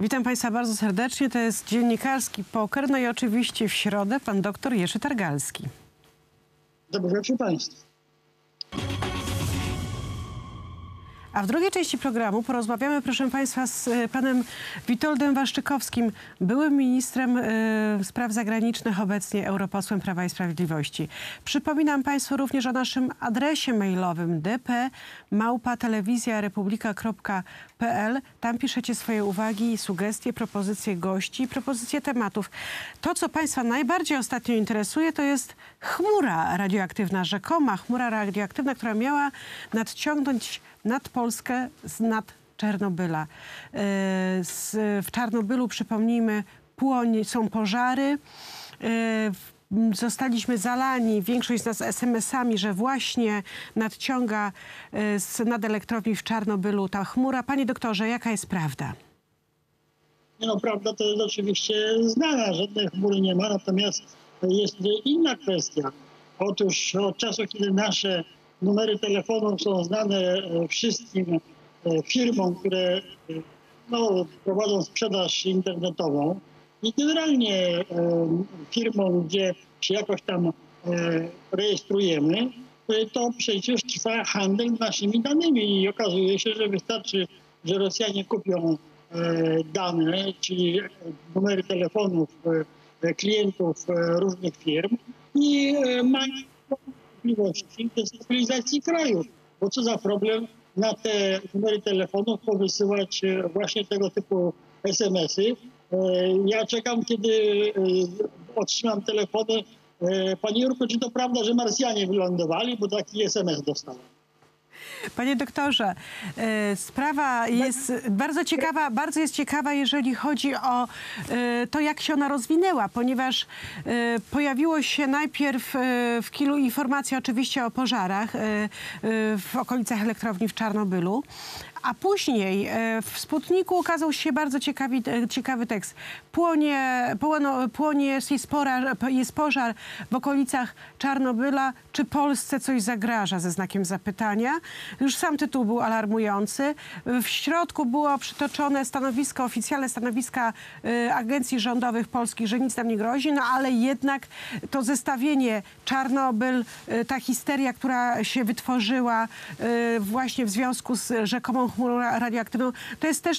Witam Państwa bardzo serdecznie. To jest Dziennikarski Poker. No i oczywiście w środę pan doktor Jerzy Targalski. Dobry wieczór Państwu. A w drugiej części programu porozmawiamy, proszę Państwa, z panem Witoldem Waszczykowskim, byłym ministrem spraw zagranicznych, obecnie europosłem Prawa i Sprawiedliwości. Przypominam Państwu również o naszym adresie mailowym dp@telewizjarepublika.pl. Tam piszecie swoje uwagi, sugestie, propozycje gości, propozycje tematów. To, co Państwa najbardziej ostatnio interesuje, to jest chmura radioaktywna, rzekoma chmura radioaktywna, która miała nadciągnąć nad Polskę znad Czarnobyla. W Czarnobylu, przypomnijmy, są pożary. Zostaliśmy zalani, większość z nas, SMS-ami, że właśnie nadciąga nad elektrowni w Czarnobylu ta chmura. Panie doktorze, jaka jest prawda? No, prawda to jest oczywiście znana. Żadnej chmury nie ma, natomiast jest inna kwestia. Otóż od czasu, kiedy nasze numery telefonów są znane wszystkim firmom, które prowadzą sprzedaż internetową i generalnie firmom, gdzie się jakoś tam rejestrujemy, to przecież trwa handel naszymi danymi i okazuje się, że wystarczy, że Rosjanie kupią dane, czyli numery telefonów klientów różnych firm i mają możliwości destabilizacji kraju. Bo co za problem na te numery telefonów powysyłać właśnie tego typu SMS-y. Ja czekam, kiedy otrzymam telefony. Panie Jurku, czy to prawda, że Marsjanie wylądowali, bo taki SMS dostałem. Panie doktorze, sprawa jest bardzo ciekawa, jeżeli chodzi o to, jak się ona rozwinęła, ponieważ pojawiło się najpierw w kilku informacji oczywiście o pożarach w okolicach elektrowni w Czarnobylu, a później w Sputniku ukazał się bardzo ciekawy tekst. Płonie, jest pożar w okolicach Czarnobyla. Czy Polsce coś zagraża? Ze znakiem zapytania. Już sam tytuł był alarmujący. W środku było przytoczone stanowisko, oficjalne stanowiska agencji rządowych polskich, że nic nam nie grozi, no ale jednak to zestawienie Czarnobyl, ta histeria, która się wytworzyła właśnie w związku z rzekomą chmurą radioaktywną, to jest też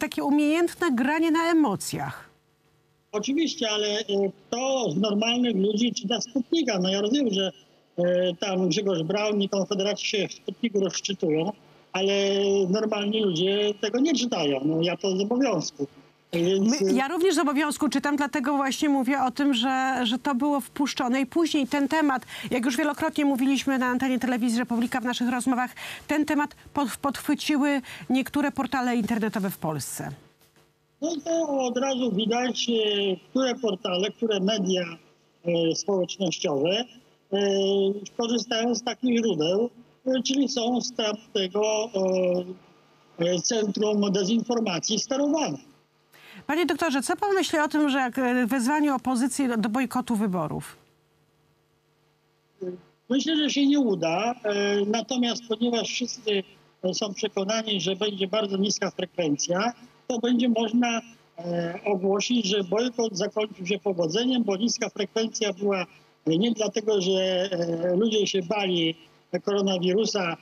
takie umiejętne granie na emocjach. Oczywiście, ale to z normalnych ludzi czyta Sputnika. No ja rozumiem, że tam Grzegorz Braun i Konfederacja się w Sputniku rozczytują, ale normalni ludzie tego nie czytają. No ja to z obowiązku. Więc... Ja również z obowiązku czytam, dlatego właśnie mówię o tym, że to było wpuszczone. I później ten temat, jak już wielokrotnie mówiliśmy na antenie Telewizji Republika w naszych rozmowach, ten temat podchwyciły niektóre portale internetowe w Polsce. No to od razu widać, które portale, które media społecznościowe korzystają z takich źródeł, czyli są z tego centrum dezinformacji sterowane. Panie doktorze, co pan myśli o tym, że jak wezwanie opozycji do bojkotu wyborów? Myślę, że się nie uda, natomiast ponieważ wszyscy są przekonani, że będzie bardzo niska frekwencja, to będzie można ogłosić, że bojkot zakończył się powodzeniem, bo niska frekwencja była nie dlatego, że ludzie się bali koronawirusa,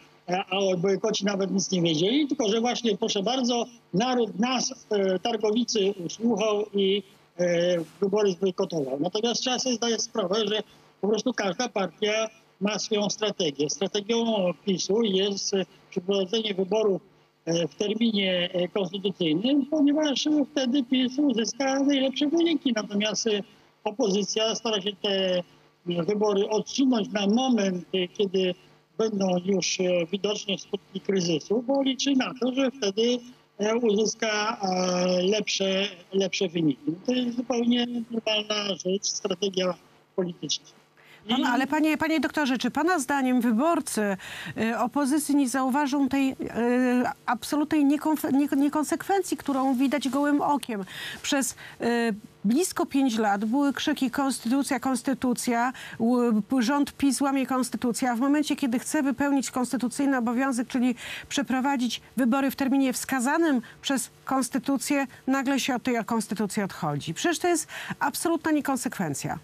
a o bojkocie nawet nic nie wiedzieli, tylko że właśnie, proszę bardzo, naród nas, Targowicy, usłuchał i wybory zbojkotował. Natomiast trzeba sobie zdać sprawę, że po prostu każda partia ma swoją strategię. Strategią PiS-u jest przeprowadzenie wyborów w terminie konstytucyjnym, ponieważ wtedy PiS uzyska najlepsze wyniki. Natomiast opozycja stara się te wybory odsunąć na moment, kiedy będą już widoczne skutki kryzysu, bo liczy na to, że wtedy uzyska lepsze wyniki. To jest zupełnie normalna rzecz, strategia polityczna. Ale panie doktorze, czy pana zdaniem wyborcy opozycji nie zauważą tej absolutnej niekonsekwencji, którą widać gołym okiem przez blisko 5 lat były krzyki konstytucja, konstytucja, rząd PiS łamie konstytucję, a w momencie, kiedy chce wypełnić konstytucyjny obowiązek, czyli przeprowadzić wybory w terminie wskazanym przez konstytucję, nagle się od tej konstytucji odchodzi. Przecież to jest absolutna niekonsekwencja.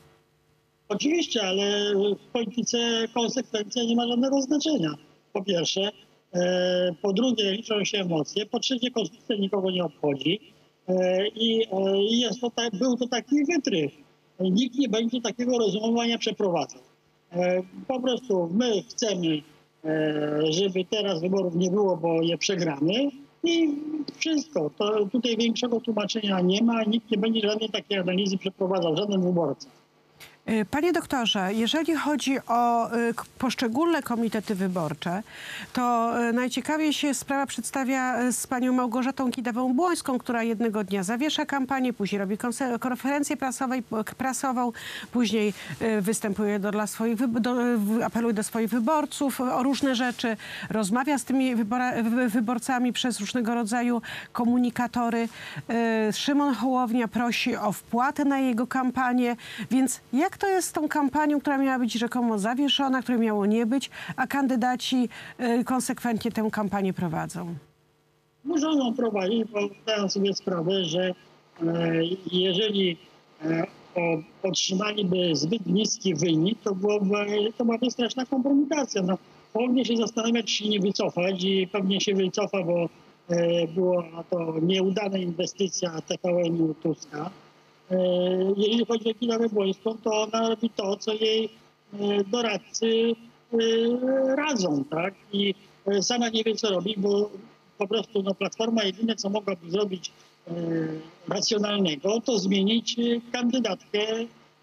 Oczywiście, ale w polityce konsekwencja nie ma żadnego znaczenia. Po pierwsze, po drugie liczą się emocje, po trzecie konstytucja nikogo nie obchodzi i jest to, był to taki wytrych. Nikt nie będzie takiego rozumowania przeprowadzał. Po prostu my chcemy, żeby teraz wyborów nie było, bo je przegramy i wszystko. To, tutaj większego tłumaczenia nie ma, nikt nie będzie żadnej takiej analizy przeprowadzał, żaden wyborca. Panie doktorze, jeżeli chodzi o poszczególne komitety wyborcze, to najciekawiej się sprawa przedstawia z panią Małgorzatą Kidawą-Błońską, która jednego dnia zawiesza kampanię, później robi konferencję prasową, później występuje apeluje do swoich wyborców o różne rzeczy, rozmawia z tymi wyborcami przez różnego rodzaju komunikatory. Szymon Hołownia prosi o wpłatę na jego kampanię, więc jak to jest z tą kampanią, która miała być rzekomo zawieszona, której miało nie być, a kandydaci konsekwentnie tę kampanię prowadzą? Muszą ją prowadzić, bo zdają sobie sprawę, że jeżeli otrzymaliby zbyt niski wynik, to byłaby straszna kompromitacja. No, powinien się zastanawiać, czy nie wycofać i pewnie się wycofa, bo była to nieudana inwestycja TVN-u Tuska. Jeżeli chodzi o Kidawę-Błońską, to ona robi to, co jej doradcy radzą, tak? I sama nie wie, co robi, bo po prostu no, Platforma jedyne, co mogłaby zrobić racjonalnego, to zmienić kandydatkę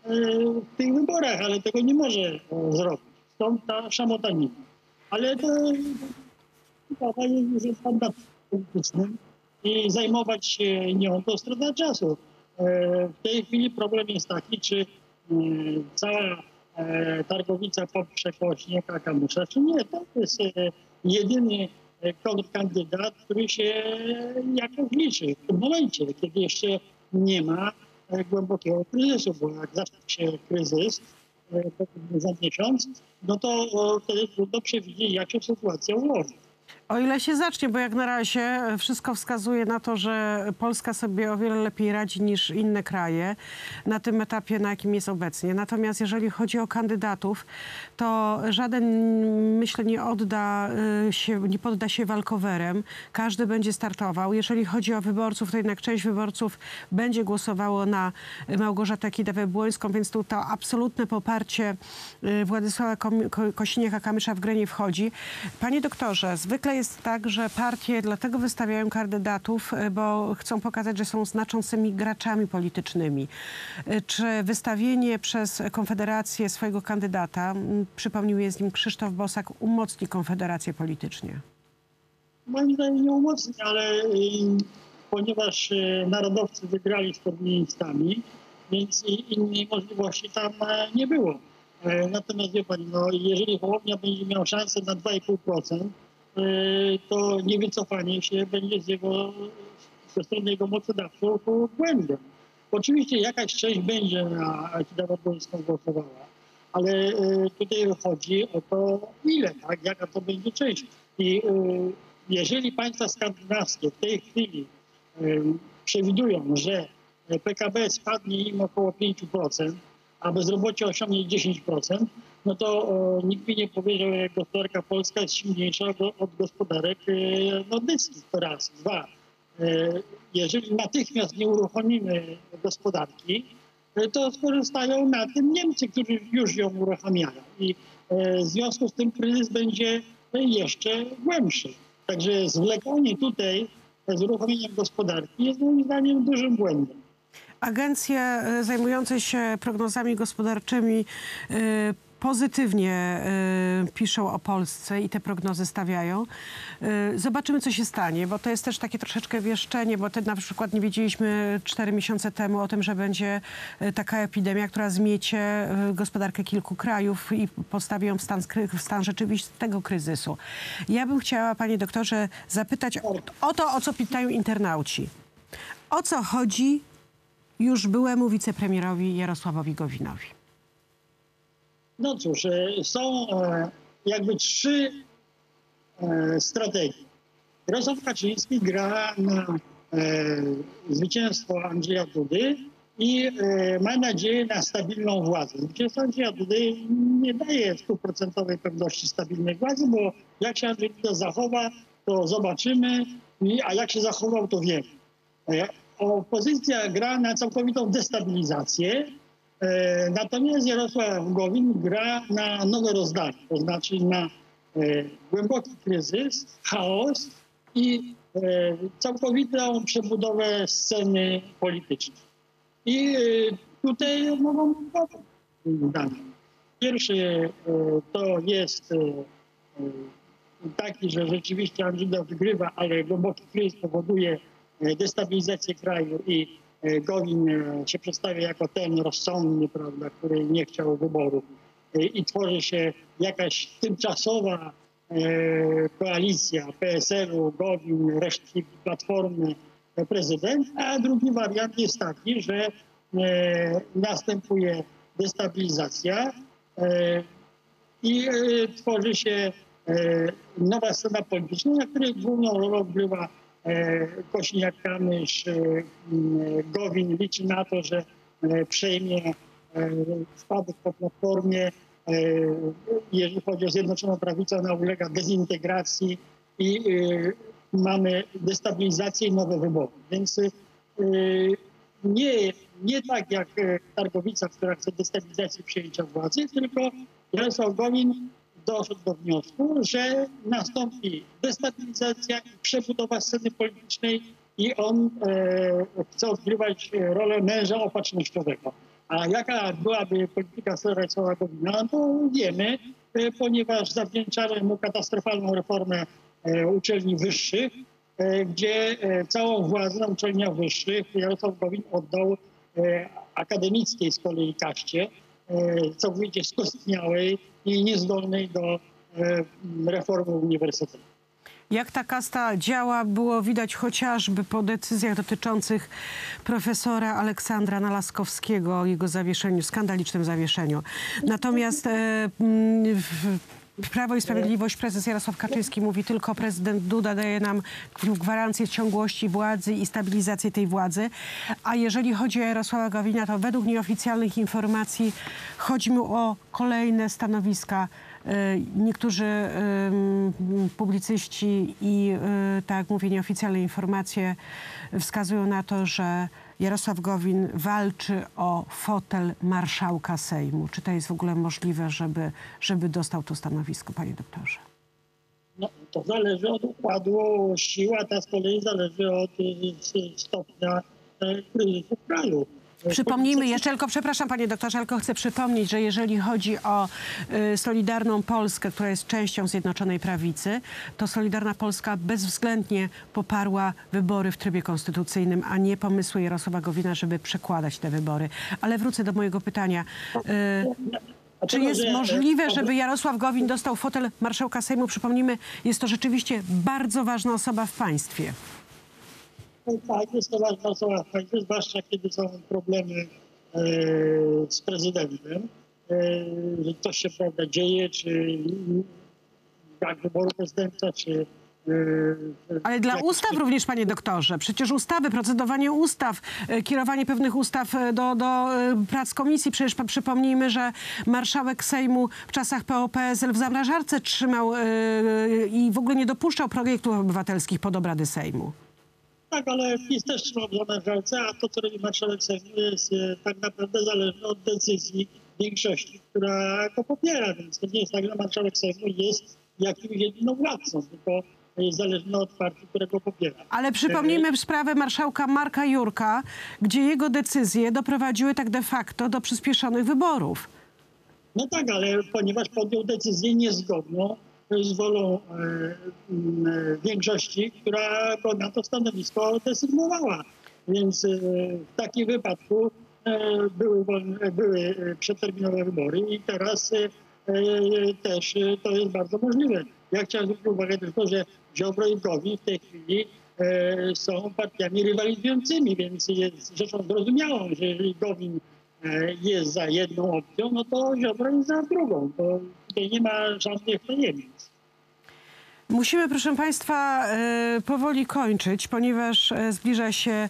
w tych wyborach, ale tego nie może zrobić. Stąd ta szamotanina. Ale to jest standard polityczny i zajmować się nią to strata czasu. W tej chwili problem jest taki, czy cała Targowica poprze Kosiniaka-Kamysza, czy nie. To jest jedyny kontrkandydat, który się jakoś liczy w tym momencie, kiedy jeszcze nie ma głębokiego kryzysu, bo jak zacznie się kryzys za miesiąc, no to wtedy trudno przewidzieć, jak się sytuacja ułoży. O ile się zacznie, bo jak na razie wszystko wskazuje na to, że Polska sobie o wiele lepiej radzi niż inne kraje na tym etapie, na jakim jest obecnie. Natomiast jeżeli chodzi o kandydatów, to żaden, myślę, nie podda się walkowerem. Każdy będzie startował. Jeżeli chodzi o wyborców, to jednak część wyborców będzie głosowało na Małgorzatę Kidawę-Błońską, więc tu to absolutne poparcie Władysława Kosiniaka-Kamysza w grę nie wchodzi. Panie doktorze, zwykle jest tak, że partie dlatego wystawiają kandydatów, bo chcą pokazać, że są znaczącymi graczami politycznymi. Czy wystawienie przez Konfederację swojego kandydata, przypomnił je z nim Krzysztof Bosak, umocni Konfederację politycznie? Moim zdaniem nie umocni, ale ponieważ narodowcy wygrali z komunistami, więc innej możliwości tam nie było. Natomiast wie pani, no, jeżeli Hołownia będzie miał szansę na 2,5%, to niewycofanie się będzie ze strony jego mocodawców błędem. Oczywiście jakaś część będzie na Kidawę-Błońską głosowała, ale tutaj chodzi o to, ile, tak, jaka to będzie część. I jeżeli państwa skandynawskie w tej chwili przewidują, że PKB spadnie im około 5%, a bezrobocie osiągnie 10%, no to nikt mi nie powie, że gospodarka polska jest silniejsza od gospodarek nordyckich. To raz. Dwa. Jeżeli natychmiast nie uruchomimy gospodarki, to skorzystają na tym Niemcy, którzy już ją uruchamiają. I w związku z tym kryzys będzie jeszcze głębszy. Także zwlekanie tutaj z uruchomieniem gospodarki jest moim zdaniem dużym błędem. Agencje zajmujące się prognozami gospodarczymi pozytywnie piszą o Polsce i te prognozy stawiają. Zobaczymy, co się stanie, bo to jest też takie troszeczkę wieszczenie, bo na przykład nie wiedzieliśmy 4 miesiące temu o tym, że będzie taka epidemia, która zmiecie gospodarkę kilku krajów i postawi ją w stan rzeczywistego kryzysu. Ja bym chciała, panie doktorze, zapytać o to, o co pytają internauci. O co chodzi już byłemu wicepremierowi Jarosławowi Gowinowi? No cóż, są jakby trzy strategie. Jarosław Kaczyński gra na zwycięstwo Andrzeja Dudy i ma nadzieję na stabilną władzę. Zwycięstwo Andrzeja Dudy nie daje stuprocentowej pewności stabilnej władzy, bo jak się Andrzej Duda zachowa, to zobaczymy, a jak się zachował, to wiemy. Opozycja gra na całkowitą destabilizację, natomiast Jarosław Gowin gra na nowe rozdanie, to znaczy na głęboki kryzys, chaos i całkowitą przebudowę sceny politycznej. I tutaj mogą być dwa zdania. Pierwszy to jest taki, że rzeczywiście Andrzej Duda wygrywa, ale głęboki kryzys powoduje destabilizację kraju i Gowin się przedstawia jako ten rozsądny, prawda, który nie chciał wyborów. I tworzy się jakaś tymczasowa koalicja PSL-u, Gowin, resztki Platformy, prezydent. A drugi wariant jest taki, że następuje destabilizacja i tworzy się nowa scena polityczna, na której główną rolę odgrywa Kosiniak-Kamysz. Gowin liczy na to, że przejmie spadek po Platformie. Jeżeli chodzi o Zjednoczoną Prawicę, ona ulega dezintegracji i mamy destabilizację i nowe wybory. Więc nie tak jak Targowica, która chce destabilizacji przejęcia władzy, tylko Jarosław Gowin doszedł do wniosku, że nastąpi destabilizacja i przebudowa sceny politycznej i on chce odgrywać rolę męża opatrznościowego. A jaka byłaby polityka Jarosława Gowina, to wiemy, ponieważ zawdzięczamy mu katastrofalną reformę uczelni wyższych, gdzie całą władzę na uczelniach wyższych Jarosław Gowin oddał akademickiej z kolei kaście, całkowicie skostniałej i niezdolnej do reformy uniwersytetu. Jak ta kasta działa, było widać chociażby po decyzjach dotyczących profesora Aleksandra Nalaskowskiego, o jego zawieszeniu, skandalicznym zawieszeniu. Natomiast Prawo i Sprawiedliwość, prezes Jarosław Kaczyński mówi, tylko prezydent Duda daje nam gwarancję ciągłości władzy i stabilizację tej władzy. A jeżeli chodzi o Jarosława Gowina, to według nieoficjalnych informacji chodzi mu o kolejne stanowiska. Niektórzy publicyści i, tak jak mówię, nieoficjalne informacje wskazują na to, że Jarosław Gowin walczy o fotel marszałka Sejmu. Czy to jest w ogóle możliwe, żeby dostał to stanowisko, panie doktorze? No, to zależy od układu sił, a ta z kolei zależy od stopnia kryzysu w kraju. Przypomnijmy jeszcze, tylko przepraszam panie doktorze, tylko chcę przypomnieć, że jeżeli chodzi o Solidarną Polskę, która jest częścią Zjednoczonej Prawicy, to Solidarna Polska bezwzględnie poparła wybory w trybie konstytucyjnym, a nie pomysły Jarosława Gowina, żeby przekładać te wybory. Ale wrócę do mojego pytania. Czy jest możliwe, żeby Jarosław Gowin dostał fotel marszałka Sejmu? Przypomnijmy, jest to rzeczywiście bardzo ważna osoba w państwie. Tak, jest to ważna osoba, zwłaszcza kiedy są problemy z prezydentem, że coś się, prawda, dzieje, czy jak wyboru prezydenta, czy... Ale dla ustaw również, panie doktorze, przecież ustawy, procedowanie ustaw, kierowanie pewnych ustaw do prac komisji, przecież przypomnijmy, że marszałek Sejmu w czasach PO-PSL w zamrażarce trzymał i w ogóle nie dopuszczał projektów obywatelskich pod obrady Sejmu. Tak, ale PiS też trzyma w zamrażarce, a to, co robi marszałek Sejmu, jest tak naprawdę zależne od decyzji większości, która go popiera. Więc to nie jest tak, że marszałek Sejmu jest jakimś jedynowładcą, tylko jest zależne od partii, która go popiera. Ale przypomnijmy sprawę marszałka Marka Jurka, gdzie jego decyzje doprowadziły tak de facto do przyspieszonych wyborów. No tak, ale ponieważ podjął decyzję niezgodną z wolą większości, która go na to stanowisko desygnowała. Więc w takim wypadku były przeterminowe wybory i teraz też to jest bardzo możliwe. Ja chciałem zwrócić uwagę tylko, że Ziobro i Gowin w tej chwili są partiami rywalizującymi, więc jest rzeczą zrozumiałą, że jeżeli Gowin jest za jedną opcją, no to Ziobro jest za drugą. To tutaj nie ma żadnych tajemnic. Musimy, proszę Państwa, powoli kończyć, ponieważ zbliża się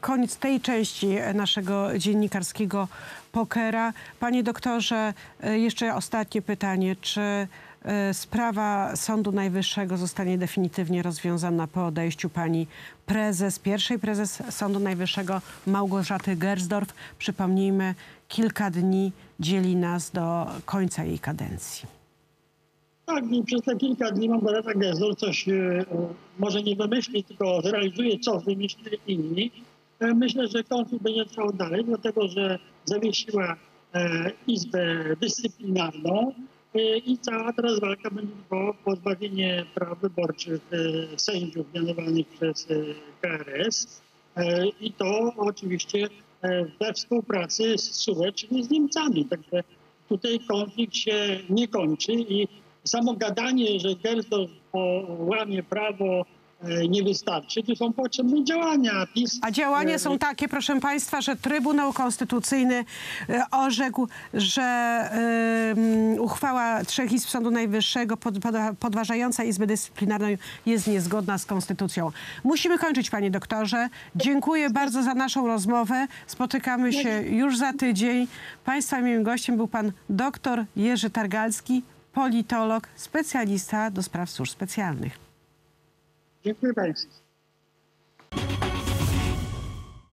koniec tej części naszego dziennikarskiego pokera. Panie doktorze, jeszcze ostatnie pytanie. Czy sprawa Sądu Najwyższego zostanie definitywnie rozwiązana po odejściu pani prezes, pierwszej prezes Sądu Najwyższego Małgorzaty Gersdorf? Przypomnijmy, kilka dni dzieli nas do końca jej kadencji. Tak, i przez te kilka dni Małgorzata Gersdorf coś może nie wymyśli, tylko zrealizuje, co wymyślili inni. Myślę, że konflikt będzie trwał dalej, dlatego że zawiesiła Izbę Dyscyplinarną i cała teraz walka będzie o pozbawienie praw wyborczych sędziów mianowanych przez KRS. I to oczywiście we współpracy z SUE, czyli z Niemcami. Także tutaj konflikt się nie kończy i samo gadanie, że Gersdorf łamie prawo, nie wystarczy. Tu są potrzebne działania. A działania są takie, proszę Państwa, że Trybunał Konstytucyjny orzekł, że uchwała trzech izb Sądu Najwyższego podważająca Izbę Dyscyplinarną jest niezgodna z Konstytucją. Musimy kończyć, panie doktorze. Dziękuję bardzo za naszą rozmowę. Spotykamy się już za tydzień. Państwa moim gościem był pan dr Jerzy Targalski, politolog, specjalista do spraw służb specjalnych. Dziękuję Państwu.